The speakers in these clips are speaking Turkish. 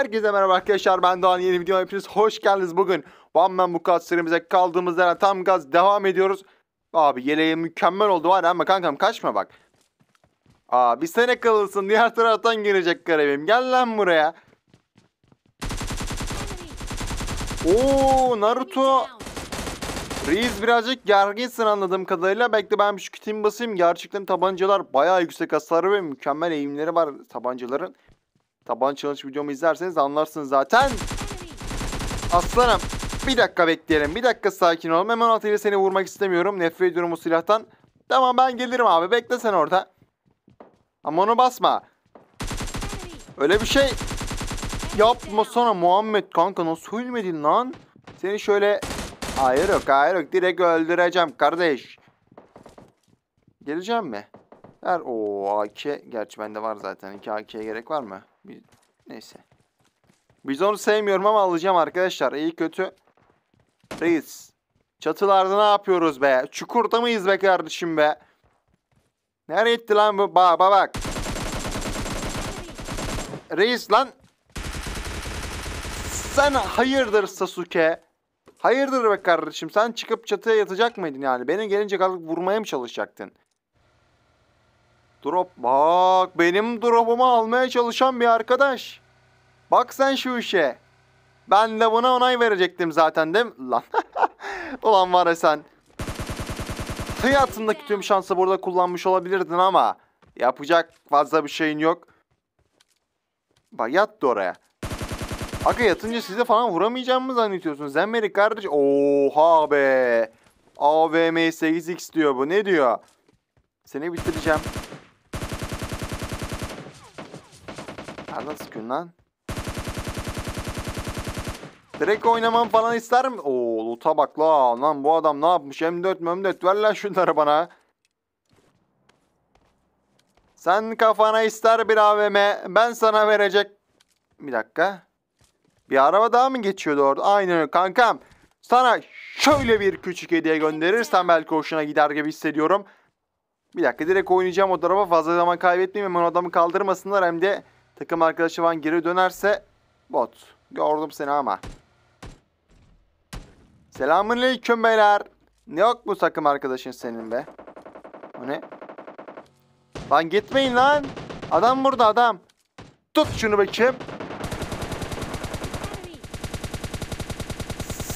Herkese merhaba arkadaşlar, ben Doğan. Yeni videoma hepiniz hoş geldiniz. Bugün One Man Squad serimize kaldığımız yerden tam gaz devam ediyoruz. Abi yeleğe mükemmel oldu var ama kankam kaçma bak. Abi sen yakalasın, diğer taraftan gelecek garibim. Gel lan buraya. Oo Naruto. Reis birazcık gerginsin anladığım kadarıyla. Bekle ben bir şu kütüğümü basayım. Gerçekten tabancalar bayağı yüksek hasarı ve mükemmel eğimleri var tabancaların. Taban challenge videomu izlerseniz anlarsınız zaten. Aslanım bir dakika bekleyelim. Bir dakika sakin ol. Hemen atıyla seni vurmak istemiyorum. Nefret ediyorum bu silahtan. Tamam ben gelirim abi. Bekle sen orada. Ama onu basma. Öyle bir şey yapmasana Muhammed kanka. Nasıl ölmedin lan? Seni şöyle... Hayır yok hayır yok. Direkt öldüreceğim kardeş. Geleceğim mi? O AK. Gerçi bende var zaten. 2 AK'ye gerek var mı? Neyse. Biz onu sevmiyorum ama alacağım arkadaşlar. İyi kötü. Reis. Çatılarda ne yapıyoruz be? Çukurda mıyız be kardeşim be? Nereye gitti lan bu? Bak. Reis lan. Sen hayırdır Sasuke? Hayırdır be kardeşim? Sen çıkıp çatıya yatacak mıydın yani? Beni gelince kalıp vurmaya mı çalışacaktın? Drop. Bak benim dropumu almaya çalışan bir arkadaş. Bak sen şu işe. Ben de buna onay verecektim zaten değil mi? Lan. Ulan var ya sen. Hayatındaki tüm şansı burada kullanmış olabilirdin ama. Yapacak fazla bir şeyin yok. Bak yattı oraya. Aga yatınca size falan vuramayacağım mı zannediyorsunuz? Zemmerik kardeş. Oha be. AVM 8X diyor bu. Ne diyor? Seni bitireceğim. Nereden sıkıyorsun lan? Direkt oynamam falan ister mi? Oo loot'a bak lan bu adam ne yapmış? M4 ver lan şunları bana. Sen kafana ister bir AVM. Ben sana verecek. Bir dakika. Bir araba daha mı geçiyordu orada? Aynen öyle kankam. Sana şöyle bir küçük hediye gönderirsen belki hoşuna gider gibi hissediyorum. Bir dakika direkt oynayacağım o tarafa, fazla zaman kaybetmeyeyim. Hemen adamı kaldırmasınlar hem de takım arkadaşı falan geri dönerse bot. Gördüm seni ama. Selamünaleyküm beyler. Ne yok bu takım arkadaşın senin be? O ne? Lan gitmeyin lan. Adam burada adam. Tut şunu bakayım.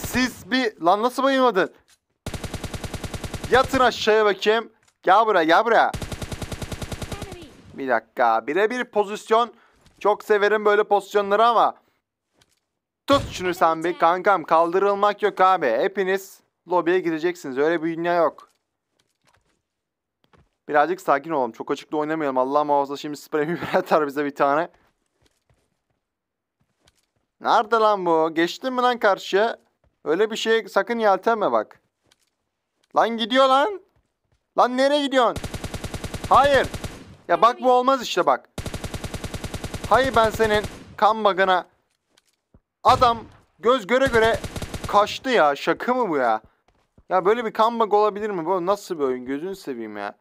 Siz bir... Lan nasıl bayılmadın? Yatın aşağıya bakayım. Gel buraya. Bir dakika. Birebir pozisyon. Çok severim böyle pozisyonları ama. Tut şunu sen bir kankam. Kaldırılmak yok abi. Hepiniz lobiye gideceksiniz. Öyle bir dünya yok. Birazcık sakin olalım. Çok açıkta oynamayalım. Allah muhafaza şimdi spremi bir atar bize bir tane. Nerede lan bu? Geçtin mi lan karşıya? Öyle bir şey sakın yeltenme bak. Lan gidiyor lan. Lan nereye gidiyorsun? Hayır. Ya bak bu olmaz işte bak. Hayır ben senin kan bagına. Adam göz göre göre kaçtı ya. Şaka mı bu ya? Ya böyle bir kan bug olabilir mi? Bu nasıl bir oyun? Gözünü seveyim ya.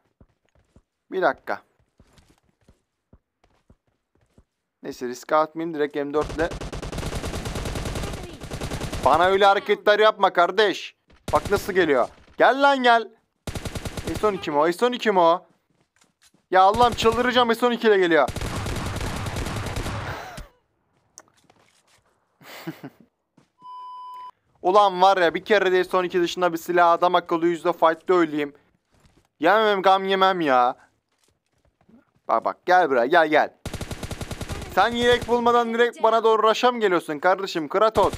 Bir dakika. Neyse riske atmayayım. Direkt M4 ile. Bana öyle hareketler yapma kardeş. Bak nasıl geliyor. Gel lan gel. Eson kim o? Eson kim o? Ya Allah'ım çıldıracağım, Eson 2 ile geliyor. Ulan var ya bir kere de Eson 2 dışında bir silah adam akıllı yüzde fight'ta öleyim. Yemem gam yemem ya. Bak gel buraya gel. Sen yelek bulmadan direkt bana doğru rush'a geliyorsun kardeşim Kratos.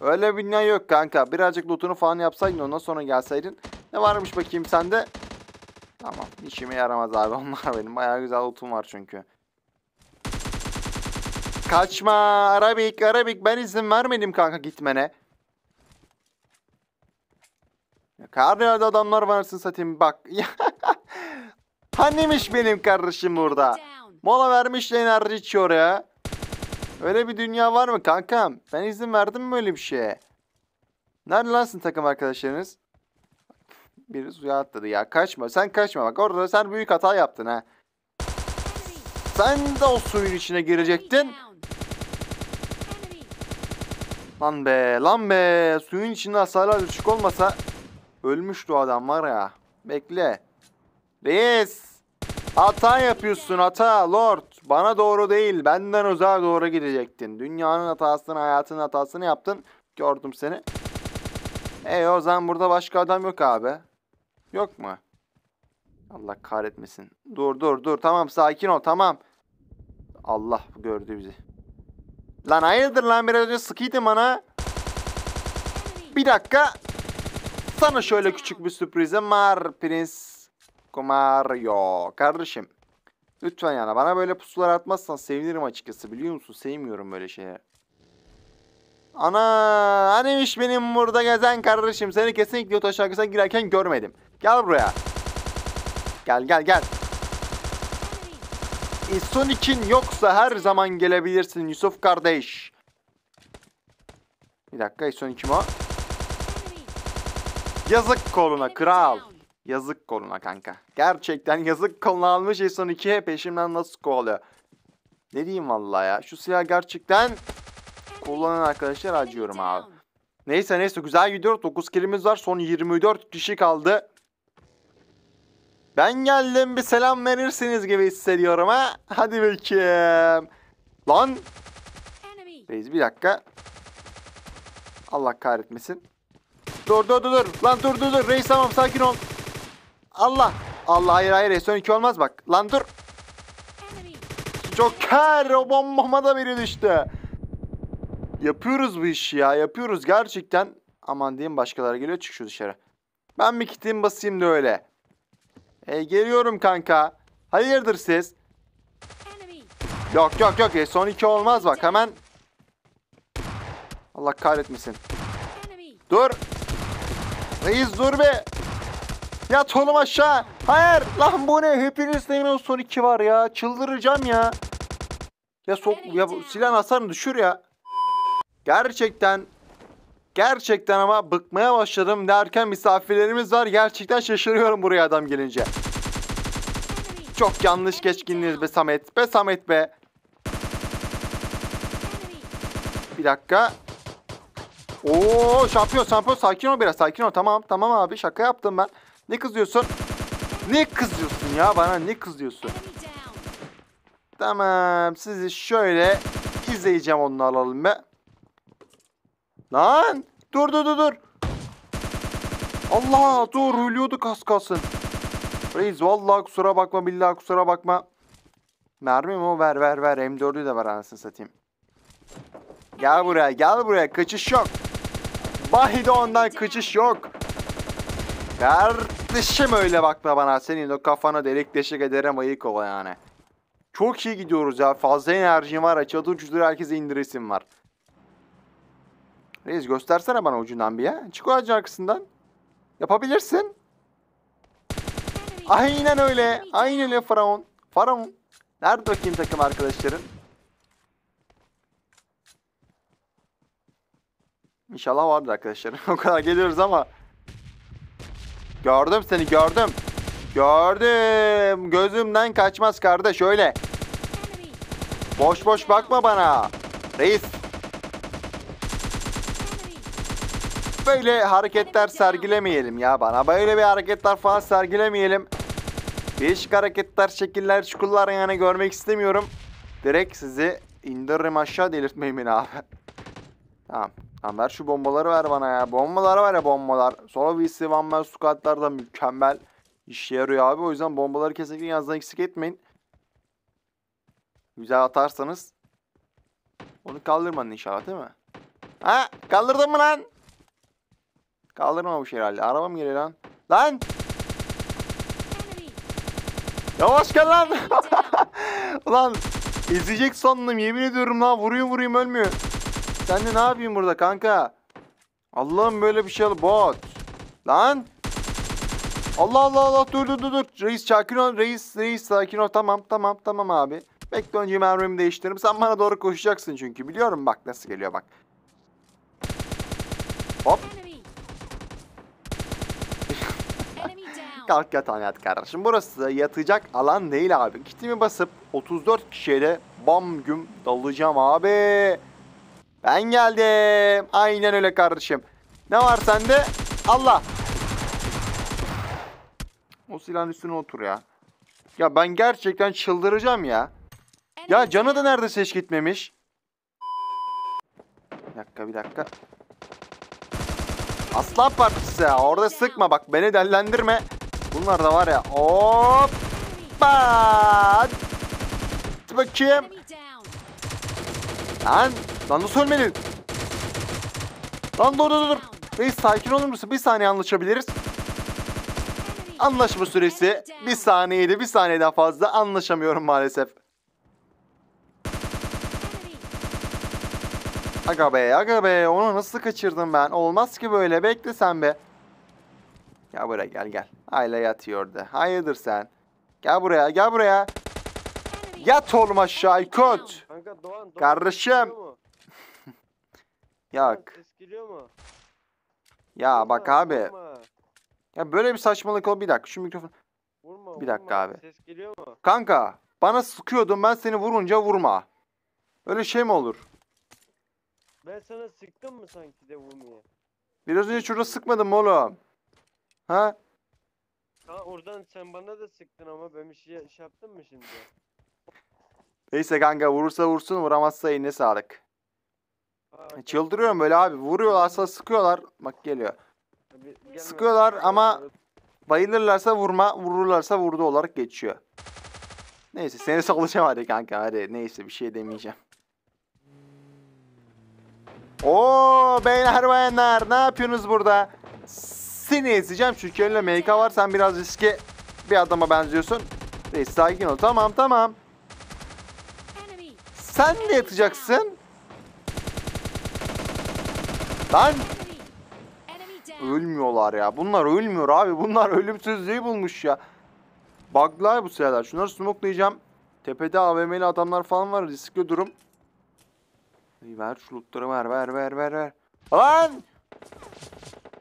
Öyle bir dünya yok kanka. Birazcık loot'unu falan yapsaydın ondan sonra gelseydin. Ne varmış bakayım sende? Tamam işime yaramaz abi onlar benim. Bayağı güzel lootum var çünkü. Kaçma Arabik ben izin vermedim kanka gitmene. Her yerde adamlar varsın satayım bak. Hanimiş benim kardeşim burada. Mola vermiş de enerji içiyor ya. Öyle bir dünya var mı kankam? Ben izin verdim mi öyle bir şeye? Nerede lansın takım arkadaşlarınız? Biri suya atladı ya. Kaçma. Sen kaçma. Bak orada sen büyük hata yaptın ha. Sen de o suyun içine girecektin. Lan be, lan be. Suyun içinde hasarlar düşük olmasa ölmüştü o adam var ya. Bekle. Reis. Hata yapıyorsun, hata lord. Bana doğru değil, benden uzağa doğru gidecektin. Dünyanın hatasını, hayatın hatasını yaptın. Gördüm seni. O zaman burada başka adam yok abi. Yok mu? Allah kahretmesin. Dur. Tamam, sakin ol, tamam. Allah gördü bizi. Lan hayırdır lan, biraz önce sıkıydı bana. Bir dakika. Sana şöyle küçük bir sürprizim var Prince. Kumar yok kardeşim. Lütfen yani bana böyle pusular atmazsan sevinirim açıkçası, biliyor musun? Sevmiyorum böyle şeye. Ana haneymiş benim burada gezen kardeşim. Seni kesinlikle o taş arkasına girerken görmedim. Gel buraya. Gel. Eson için yoksa her zaman gelebilirsin Yusuf kardeş. Bir dakika, Eson kim o? Yazık koluna kral. Yazık koluna kanka. Gerçekten yazık koluna almış Eson 2. Peşimden nasıl kovalıyor? Ne diyeyim vallahi ya. Şu silah gerçekten kullanan arkadaşlar acıyorum abi. Neyse güzel gidiyor. 9 kilimiz var. Son 24 kişi kaldı. Ben geldim, bir selam verirsiniz gibi hissediyorum ha. Hadi bakayım. Lan. Reis bir dakika. Allah kahretmesin. Dur. Lan dur. Reis tamam, sakin ol. Allah hayır. Eson 2 olmaz bak. Lan dur. Joker, o bombama da biri düştü. Yapıyoruz bu işi ya. Yapıyoruz gerçekten. Aman diyeyim, başkaları geliyor. Çık şu dışarı. Ben bir kitimi basayım da öyle. Geliyorum kanka. Hayırdır siz? Yok. Eson 2 olmaz bak hemen. Allah kahretmesin. Dur. Reis dur be. Yat oğlum aşağı. Hayır lan, bu ne? Hepiniz neyin o son 2 var ya. Çıldıracağım ya. Ya silah hasarını düşür ya. Gerçekten ama bıkmaya başladım derken misafirlerimiz var. Gerçekten şaşırıyorum buraya adam gelince. Çok yanlış geçkindiniz be Samet. Bir dakika. Oo şampiyon sakin ol biraz, sakin ol. Tamam abi, şaka yaptım ben. Ne kızıyorsun ya bana, ne kızıyorsun? Tamam, sizi şöyle izleyeceğim, onu alalım be. Lan dur. Allah dur, ölüyorduk az kalsın. Reis vallahi kusura bakma, billahi kusura bakma. Mermi mi o? Ver. M4'ü de ver anasını satayım. Gel buraya. Kaçış yok. Bahide ondan kaçış yok. Kardeşim öyle bakma bana. Senin o kafana delik deşik ederim, ayık ol yani. Çok iyi gidiyoruz ya. Fazla enerjim var. Çatı uçuşları herkese indiresim var. Reis göstersene bana ucundan bir ya. Çık o ağacın arkasından. Yapabilirsin. Aynen öyle Faraon. Nerede bakayım takım arkadaşların? İnşallah vardır arkadaşlarım. O kadar geliyoruz ama. Gördüm seni, gördüm. Gördüm. Gözümden kaçmaz kardeş öyle. Boş bakma bana. Reis. Böyle hareketler sergilemeyelim ya bana. Böyle bir hareketler falan sergilemeyelim. Değişik hareketler, şekiller, çukurlar yani görmek istemiyorum. Direkt sizi indiririm aşağı, delirtmeyin beni abi. Tamam. Ver şu bombaları, ver bana ya. Bombalar var ya, bombalar. Solo VC One Man Squad'lar da mükemmel işe yarıyor abi. O yüzden bombaları kesinlikle yanınızdan eksik etmeyin. Güzel atarsanız. Onu kaldırmadın inşallah değil mi? Ha, kaldırdın mı lan? Kaldırmamış herhalde. Arabam geliyor lan. Lan! Yavaş gel lan! Ulan izleyecek sandım. Yemin ediyorum lan. Vuruyum ölmüyor. Sen de ne yapayım burada kanka? Allah'ım böyle bir şey al. Bot! Lan! Allah! Dur. Reis sakin ol. Reis sakin ol. Tamam abi. Bekle, önce mermimi değiştiririm. Sen bana doğru koşacaksın çünkü. Biliyorum bak nasıl geliyor bak. Hop! Kalk yatağına yat kardeşim. Burası yatacak alan değil abi. Kitimi basıp 34 kişiyle bam güm dalacağım abi. Ben geldim. Aynen öyle kardeşim. Ne var sende? Allah. O silahın üstüne otur ya. Ya ben gerçekten çıldıracağım ya. Ya canı da neredeyse hiç gitmemiş. Bir dakika, bir dakika. Aslan partisi ya. Orada sıkma bak. Beni dellendirme. Bunlar da var ya. Hoppa. Bakayım. Lan. Lan nasıl ölmedin? Lan dur. Reis sakin olur musun? Bir saniye anlaşabiliriz. Anlaşma süresi bir saniyeydi. Bir saniyeden fazla anlaşamıyorum maalesef. Aga be. Onu nasıl kaçırdım ben? Olmaz ki böyle. Bekle sen be. Gel buraya gel. Hala yatıyor da. Hayırdır sen? Gel buraya. Yat olma Şaykut. Kardeşim. Yak. Ya bak abi. Ya böyle bir saçmalık ol. Bir dakika şu mikrofon. Bir dakika abi. Kanka bana sıkıyordun, ben seni vurunca vurma. Öyle şey mi olur? Ben sana sıktım mı sanki de vurmaya? Biraz önce şurada sıkmadım oğlum. Ha? Ha oradan sen bana da sıktın ama ben bir şey yaptım mı şimdi? Neyse kanka, vurursa vursun, vuramazsa eline sağlık. Çıldırıyorum böyle abi. Vuruyorlarsa sıkıyorlar. Bak geliyor. Sıkıyorlar ama bayılırlarsa vurma, vururlarsa vurdu olarak geçiyor. Neyse seni salacağım hadi kanka hadi. Neyse bir şey demeyeceğim. Beyler bayanlar ne yapıyorsunuz burada? Seni ezeceğim çünkü önüne MK var. Sen biraz riske bir adama benziyorsun. Neyse sakin ol. Tamam. Sen de yatacaksın. Lan. Ölmüyorlar ya. Bunlar ölmüyor abi. Bunlar ölümsüzlüğü bulmuş ya. Bug'lar bu sırada. Şunları smoklayacağım. Tepede AVM'li adamlar falan var. Riskli durum. Ver şu lootları ver. Lan!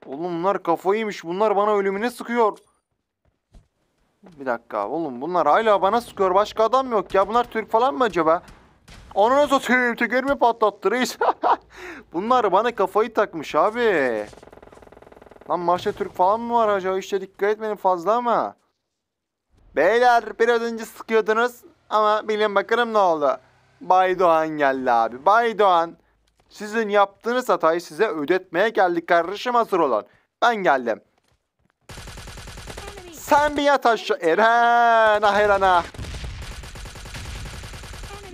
Oğlum bunlar kafayıymış. Bunlar bana ölümüne sıkıyor. Bir dakika oğlum. Bunlar hala bana sıkıyor. Başka adam yok ya. Bunlar Türk falan mı acaba? Onu nasıl atıyor? Tekerimi patlattı reis. Bunlar bana kafayı takmış abi. Lan maçta Türk falan mı var acaba? İşte dikkat etmeyin fazla ama. Beyler biraz önce sıkıyordunuz. Ama bilin bakalım ne oldu. Bay Doğan geldi abi. Bay Doğan. Sizin yaptığınız hatayı size ödetmeye geldik kardeşim, hazır olan. Ben geldim. Sen bir yat aşağı. Eren ah Eren ah.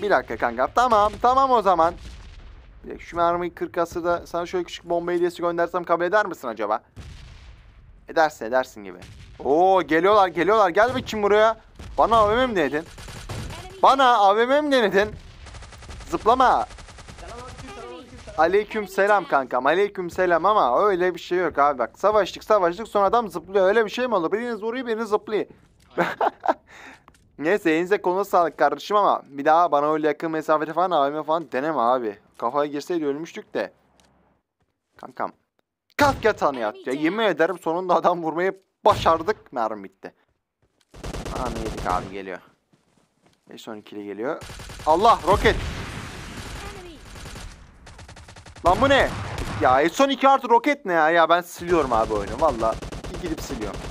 Bir dakika kanka. Tamam o zaman. Şu mermiyi 40 asırda da sana şöyle küçük bomba hediyesi göndersem kabul eder misin acaba? Edersin gibi. Geliyorlar. Gel bakayım buraya. Bana AVM mi denedin? Zıplama. Aleykümselam kankam. Aleykümselam ama öyle bir şey yok abi bak. Savaştık sonra adam zıplıyor. Öyle bir şey mi olur? Biriniz vuruyor biriniz zıplıyor. Neyse elinize konu sağlık kardeşim ama bir daha bana öyle yakın mesafede falan AVM falan deneme abi. Kafaya girseydi ölmüştük de. Kankam. Kalk yatağını yat. Ya yemin ederim sonunda adam vurmayı başardık. Mermi bitti. Anı yedik abi, geliyor. Eson ikili geliyor. Allah roket. Lan bu ne? Ya Eson 2 artı roket ne ya? Ya ben siliyorum abi oyunu. Valla gidip siliyorum.